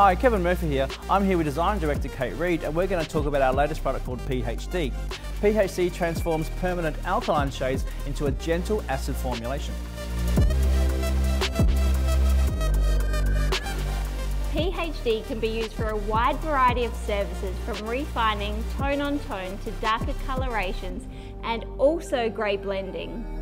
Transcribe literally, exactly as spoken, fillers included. Hi, Kevin Murphy here. I'm here with Design Director Kate Reed, and we're going to talk about our latest product called P H D. P H D transforms permanent alkaline shades into a gentle acid formulation. P H D can be used for a wide variety of services, from refining tone on tone to darker colorations and also grey blending.